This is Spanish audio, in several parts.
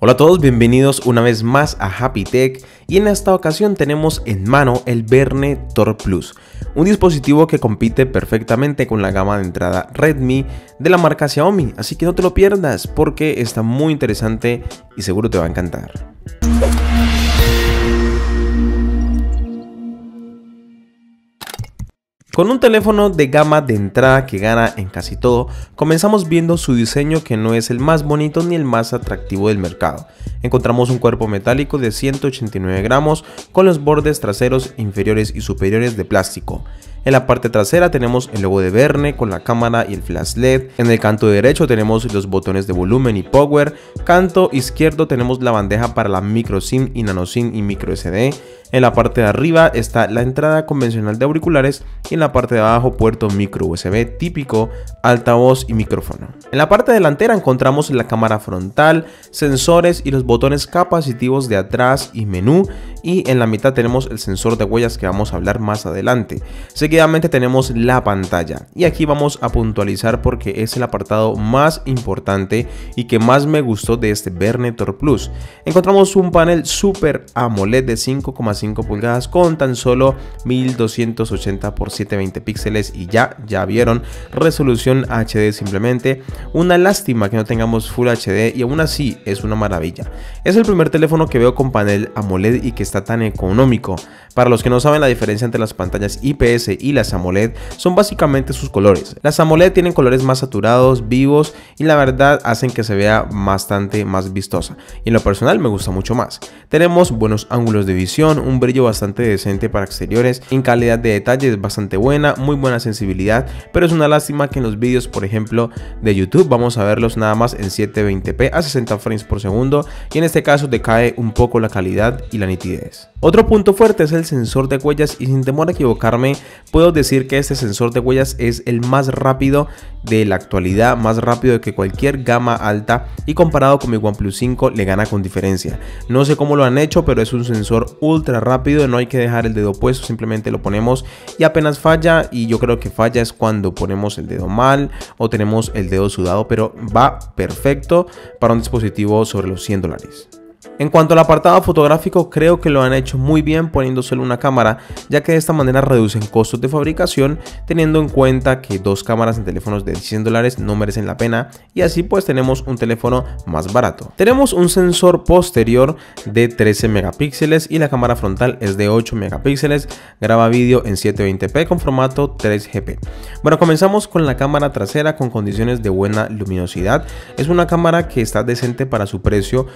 Hola a todos, bienvenidos una vez más a Happy Tech, y en esta ocasión tenemos en mano el Vernee Thor Plus, un dispositivo que compite perfectamente con la gama de entrada Redmi de la marca Xiaomi, así que no te lo pierdas porque está muy interesante y seguro te va a encantar. Con un teléfono de gama de entrada que gana en casi todo, comenzamos viendo su diseño, que no es el más bonito ni el más atractivo del mercado. Encontramos un cuerpo metálico de 189 gramos con los bordes traseros, inferiores y superiores de plástico. En la parte trasera tenemos el logo de Vernee con la cámara y el flash LED. En el canto derecho tenemos los botones de volumen y power. Canto izquierdo tenemos la bandeja para la micro SIM y nano SIM y micro SD. En la parte de arriba está la entrada convencional de auriculares, y en la parte de abajo puerto micro USB típico, altavoz y micrófono. En la parte delantera encontramos la cámara frontal, sensores y los botones capacitivos de atrás y menú, y en la mitad tenemos el sensor de huellas que vamos a hablar más adelante. Seguidamente tenemos la pantalla, y aquí vamos a puntualizar porque es el apartado más importante y que más me gustó de este Vernee Thor Plus. Encontramos un panel Super AMOLED de 5,5 pulgadas con tan solo 1280x720 píxeles, y ya vieron, resolución HD simplemente. Una lástima que no tengamos Full HD, y aún así es una maravilla. Es el primer teléfono que veo con panel AMOLED y que está tan económico. Para los que no saben la diferencia entre las pantallas IPS y las AMOLED, son básicamente sus colores. Las AMOLED tienen colores más saturados, vivos, y la verdad hacen que se vea bastante más vistosa, y en lo personal me gusta mucho más. Tenemos buenos ángulos de visión, un brillo bastante decente para exteriores, en calidad de detalle es bastante buena, muy buena sensibilidad, pero es una lástima que en los vídeos, por ejemplo, de YouTube vamos a verlos nada más en 720p a 60 frames por segundo, y en este caso decae un poco la calidad y la nitidez. Otro punto fuerte es el sensor de huellas, y sin temor a equivocarme puedo decir que este sensor de huellas es el más rápido de la actualidad, más rápido que cualquier gama alta, y comparado con mi OnePlus 5 le gana con diferencia. No sé cómo lo han hecho, pero es un sensor ultra rápido, no hay que dejar el dedo puesto, simplemente lo ponemos y apenas falla, y yo creo que falla es cuando ponemos el dedo mal o tenemos el dedo sudado, pero va perfecto para un dispositivo sobre los $100. En cuanto al apartado fotográfico, creo que lo han hecho muy bien poniendo solo una cámara, ya que de esta manera reducen costos de fabricación, teniendo en cuenta que dos cámaras en teléfonos de $100 no merecen la pena, y así pues tenemos un teléfono más barato. Tenemos un sensor posterior de 13 megapíxeles y la cámara frontal es de 8 megapíxeles, graba vídeo en 720p con formato 3GP. Bueno, comenzamos con la cámara trasera con condiciones de buena luminosidad. Es una cámara que está decente para su precio,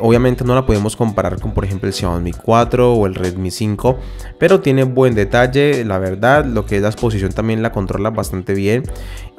obviamente no la podemos comparar con, por ejemplo, el Xiaomi Mi 4 o el Redmi 5, pero tiene buen detalle, la verdad. Lo que es la exposición también la controla bastante bien,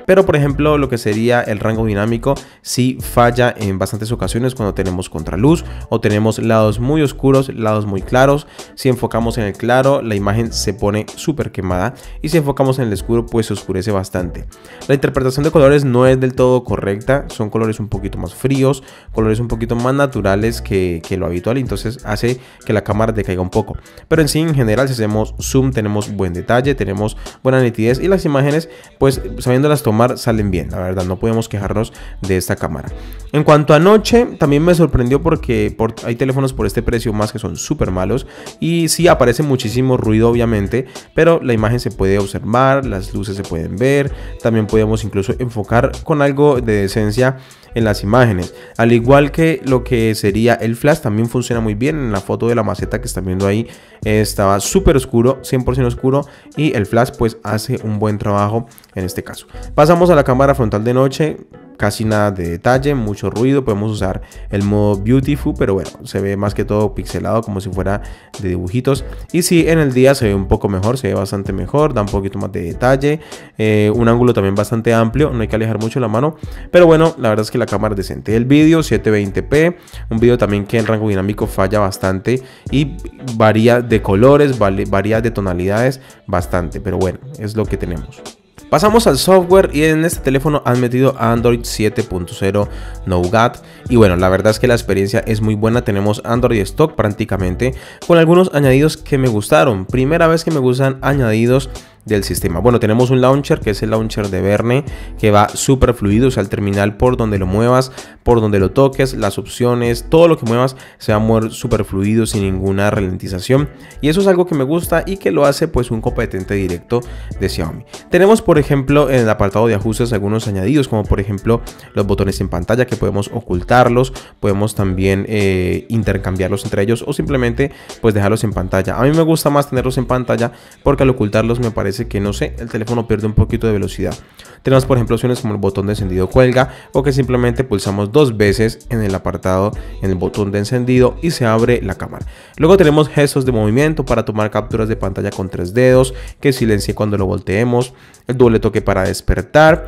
pero por ejemplo lo que sería el rango dinámico sí falla en bastantes ocasiones cuando tenemos contraluz o tenemos lados muy oscuros, lados muy claros. Si enfocamos en el claro, la imagen se pone súper quemada, y si enfocamos en el oscuro, pues se oscurece bastante. La interpretación de colores no es del todo correcta, son colores un poquito más fríos, colores un poquito más naturales que lo habitual, entonces hace que la cámara decaiga un poco, pero en sí, en general, si hacemos zoom tenemos buen detalle, tenemos buena nitidez, y las imágenes, pues sabiendo las tomas salen bien, la verdad no podemos quejarnos de esta cámara. En cuanto a noche, también me sorprendió porque hay teléfonos por este precio más que son súper malos, y sí aparece muchísimo ruido obviamente, pero la imagen se puede observar, las luces se pueden ver, también podemos incluso enfocar con algo de decencia en las imágenes, al igual que lo que sería el flash. También funciona muy bien. En la foto de la maceta que están viendo ahí estaba súper oscuro, 100% oscuro, y el flash pues hace un buen trabajo en este caso. Pasamos a la cámara frontal de noche, casi nada de detalle, mucho ruido. Podemos usar el modo beautiful, pero bueno, se ve más que todo pixelado como si fuera de dibujitos, y si en el día se ve un poco mejor, se ve bastante mejor, da un poquito más de detalle, un ángulo también bastante amplio, no hay que alejar mucho la mano, pero bueno, la verdad es que la cámara es decente. El vídeo 720p, un vídeo también que el rango dinámico falla bastante y varía de colores, varía de tonalidades bastante, pero bueno, es lo que tenemos. Pasamos al software, y en este teléfono han metido Android 7.0 Nougat, y bueno, la verdad es que la experiencia es muy buena. Tenemos Android Stock prácticamente, con algunos añadidos que me gustaron. Primera vez que me gustan añadidos del sistema. Bueno, tenemos un launcher que es el launcher de Vernee, que va súper fluido, o sea, el terminal por donde lo muevas, por donde lo toques, las opciones, todo lo que muevas se va a mover súper fluido sin ninguna ralentización, y eso es algo que me gusta y que lo hace pues un competente directo de Xiaomi. Tenemos por ejemplo en el apartado de ajustes algunos añadidos, como por ejemplo los botones en pantalla, que podemos ocultarlos, podemos también intercambiarlos entre ellos o simplemente pues dejarlos en pantalla. A mí me gusta más tenerlos en pantalla porque al ocultarlos me parece que, no sé, el teléfono pierde un poquito de velocidad. Tenemos por ejemplo opciones como el botón de encendido cuelga, o que simplemente pulsamos dos veces en el apartado, en el botón de encendido, y se abre la cámara. Luego tenemos gestos de movimiento para tomar capturas de pantalla con tres dedos, que silencie cuando lo volteemos, el doble toque para despertar,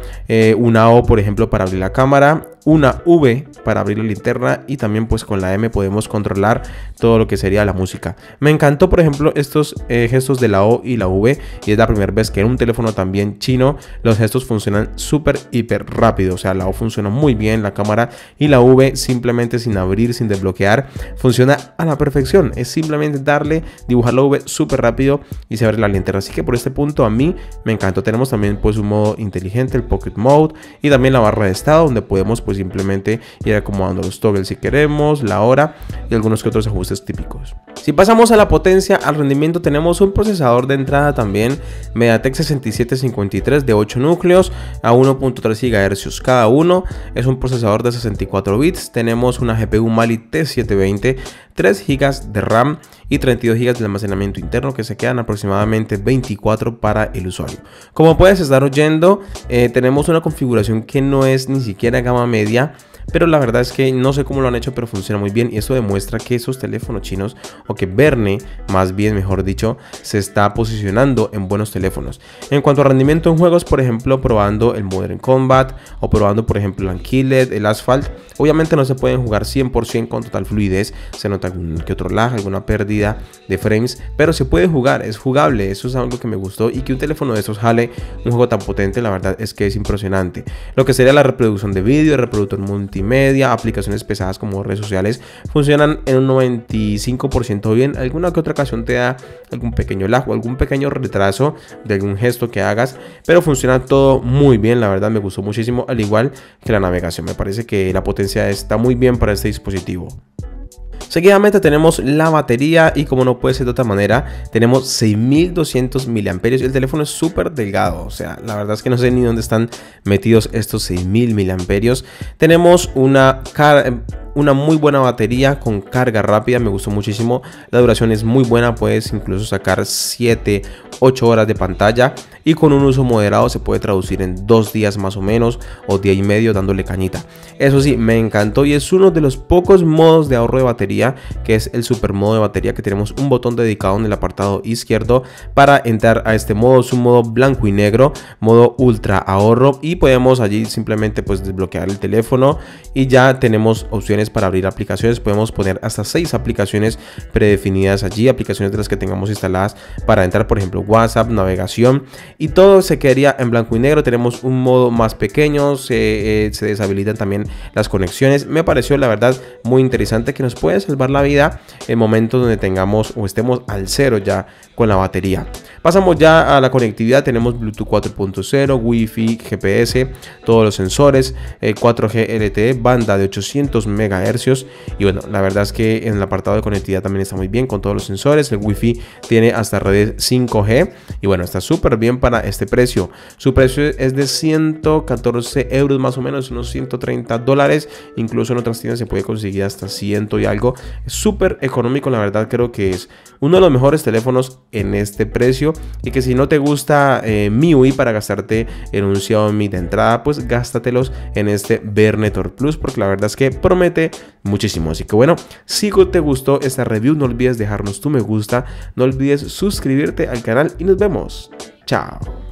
una O por ejemplo para abrir la cámara, una V para abrir la linterna, y también pues con la M podemos controlar todo lo que sería la música. Me encantó por ejemplo estos gestos de la O y la V, y es la primera vez que en un teléfono también chino los gestos funcionan súper hiper rápido. O sea, la O funciona muy bien, la cámara, y la V simplemente sin abrir, sin desbloquear, funciona a la perfección. Es simplemente darle, dibujar la V súper rápido y se abre la linterna. Así que por este punto a mí me encantó. Tenemos también pues un modo inteligente, el Pocket Mode, y también la barra de estado donde podemos pues simplemente ir acomodando los toggles si queremos, la hora y algunos que otros ajustes típicos. Si pasamos a la potencia, al rendimiento, tenemos un procesador de entrada también Mediatek 6753 de 8 núcleos a 1.3 GHz cada uno. Es un procesador de 64 bits. Tenemos una GPU Mali T720, 3 GB de RAM y 32 GB de almacenamiento interno, que se quedan aproximadamente 24 para el usuario. Como puedes estar oyendo, tenemos una configuración que no es ni siquiera gama media, pero la verdad es que no sé cómo lo han hecho, pero funciona muy bien, y eso demuestra que esos teléfonos chinos, o que Vernee más bien, mejor dicho, se está posicionando en buenos teléfonos. En cuanto a rendimiento en juegos, por ejemplo probando el Modern Combat o probando por ejemplo el Unkill, el Asphalt, obviamente no se pueden jugar 100% con total fluidez, se nota algún que otro lag, alguna pérdida de frames, pero se puede jugar, es jugable. Eso es algo que me gustó, y que un teléfono de esos jale un juego tan potente, la verdad es que es impresionante. Lo que sería la reproducción de vídeo, el reproductor multimedia, aplicaciones pesadas como redes sociales, funcionan en un 95% bien. Alguna que otra ocasión te da algún pequeño lag o algún pequeño retraso de algún gesto que hagas, pero funciona todo muy bien. La verdad me gustó muchísimo, al igual que la navegación. Me parece que la potencia está muy bien para este dispositivo. Seguidamente tenemos la batería, y como no puede ser de otra manera, tenemos 6200 miliamperios. El teléfono es súper delgado, o sea, la verdad es que no sé ni dónde están metidos estos 6000 miliamperios. Tenemos una muy buena batería con carga rápida, me gustó muchísimo. La duración es muy buena, puedes incluso sacar 7, 8 horas de pantalla, y con un uso moderado se puede traducir en 2 días más o menos, o día y medio dándole cañita. Eso sí, me encantó, y es uno de los pocos modos de ahorro de batería, que es el super modo de batería, que tenemos un botón dedicado en el apartado izquierdo para entrar a este modo. Es un modo blanco y negro, modo ultra ahorro, y podemos allí simplemente pues desbloquear el teléfono, y ya tenemos opciones para abrir aplicaciones. Podemos poner hasta 6 aplicaciones predefinidas allí, aplicaciones de las que tengamos instaladas para entrar, por ejemplo WhatsApp, navegación, y todo se quedaría en blanco y negro. Tenemos un modo más pequeño, se deshabilitan también las conexiones. Me pareció la verdad muy interesante, que nos puede salvar la vida en momentos donde tengamos o estemos al cero ya con la batería. Pasamos ya a la conectividad. Tenemos Bluetooth 4.0, Wi-Fi, GPS, todos los sensores, 4G LTE, banda de 800 MHz. Y bueno, la verdad es que en el apartado de conectividad también está muy bien, con todos los sensores. El wifi tiene hasta redes 5G, y bueno, está súper bien para este precio. Su precio es de 114 euros, más o menos unos 130 dólares. Incluso en otras tiendas se puede conseguir hasta 100 y algo. Es súper económico, la verdad. Creo que es uno de los mejores teléfonos en este precio, y que si no te gusta MIUI para gastarte en un Xiaomi de entrada, pues gástatelos en este Vernee Thor Plus, porque la verdad es que promete muchísimo. Así que bueno, si te gustó esta review, no olvides dejarnos tu me gusta, no olvides suscribirte al canal, y nos vemos. Chao.